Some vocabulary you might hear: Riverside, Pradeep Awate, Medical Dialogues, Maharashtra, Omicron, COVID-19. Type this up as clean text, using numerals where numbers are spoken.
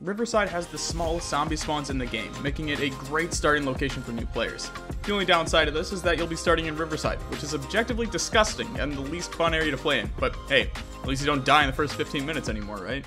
Riverside has the smallest zombie spawns in the game, making it a great starting location for new players. The only downside of this is that you'll be starting in Riverside, which is objectively disgusting and the least fun area to play in, but hey, at least you don't die in the first 15 minutes anymore, right?